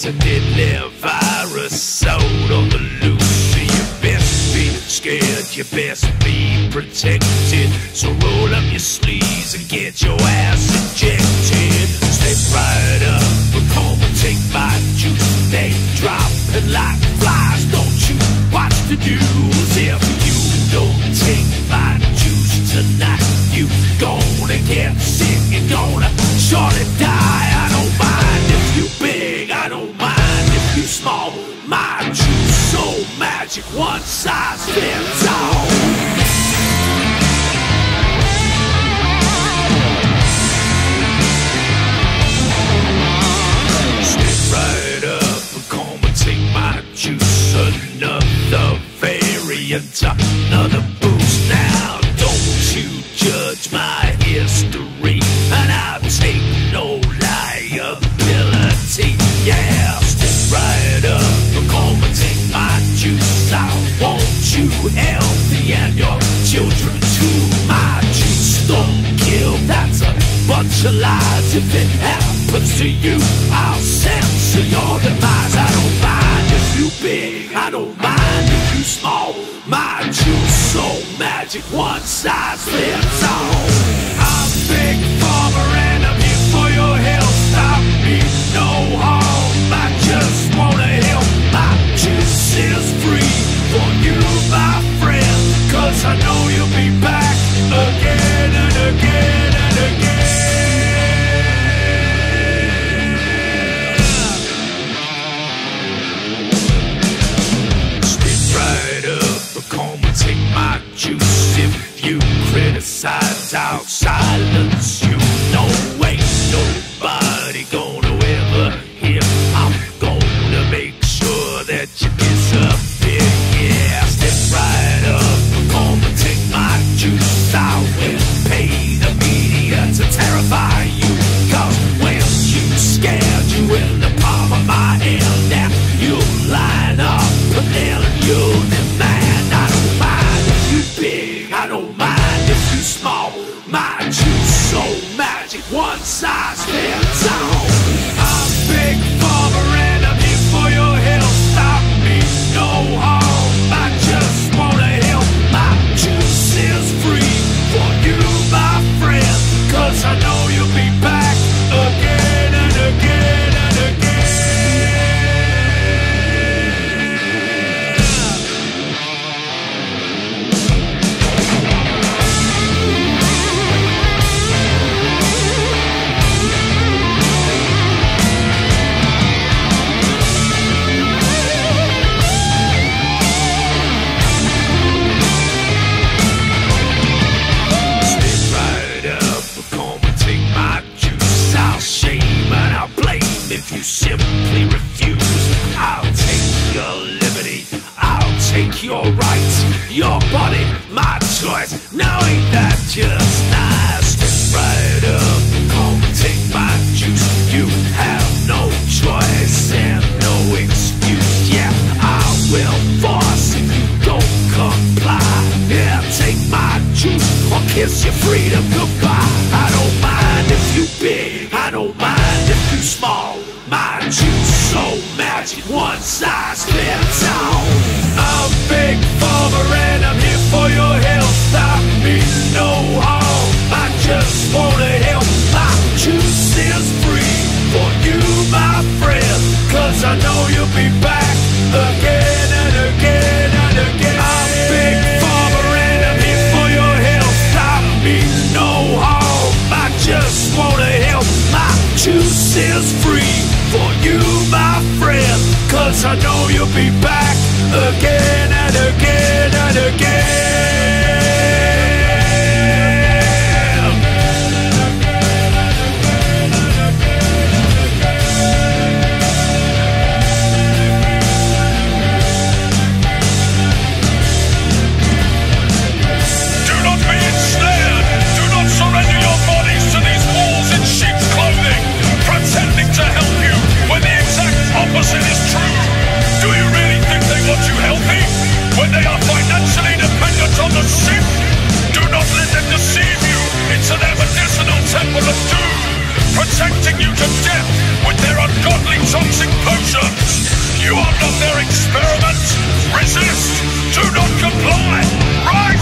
is a deadly virus out on the loose. So you best be scared, you best be protected. So roll up your sleeves and get your ass injected. Step right up and come and take my juice. They dropping like flies, don't you watch the news. If you don't take my juice tonight, you gonna get sick and gonna surely die. I don't mind if you big, I don't mind if you small. My juice so magic, one size fits all. Another boost now. Don't you judge my history, and I'll take no liability. Yeah, step right up and come and take my juice. I want you healthy and your children too. My juice don't kill, that's a bunch of lies. If it happens to you, I'll censor your demise. I don't mind if you big, I don't mind if you small. My juice so magic, one size fits all. I'm a big farmer and I'm here for your health. Stop me, no harm, I just wanna help. My juice is free for you, my friend, 'cause I know you'll be back again and again and again. Juice, if you criticize, I'll silence you. No, ain't nobody gonna ever hear. I'm gonna make sure that you disappear. Yeah, step right up, I'm gonna take my juice. I will pay the media to terrify you, 'cause when you scared, you in the palm of my hand. Now you'll line up and then you'll demand. I don't mind big, I don't mind if you small. My juice so magic, one size fits all. I'm a big farmer and I'm here for your health. Stop me, no harm, I just wanna help. My juice is free for you, my friend, 'cause I know you'll be back again and again and again. If you simply refuse, I'll take your liberty, I'll take your rights, your body, my choice. Now ain't that just nice? Step right up, come and take my juice. You have no choice and no excuse. Yeah, I will force if you don't comply. Yeah, take my juice or kiss your freedom goodbye. I don't mind if you big, I don't mind if you small. My juice so magic, one size fits all. I'm a big farmer and I'm here for your health. Stop me, no harm, I just wanna help. My juice is free for you, my friend, 'cause I know you'll be back again and again and again. I'm a big farmer and I'm here for your health. Stop me, no harm, I just wanna help. My juice is free for you, my friend, 'cause I know you'll be back again and again and again. Do not be ensnared. Do not surrender your bodies to these wolves in sheep's clothing, pretending to help you when the exact opposite is true. Do you really think they want you healthy? protecting you to death with their ungodly toxic potions. You are not their experiment. Resist. Do not comply. Rise.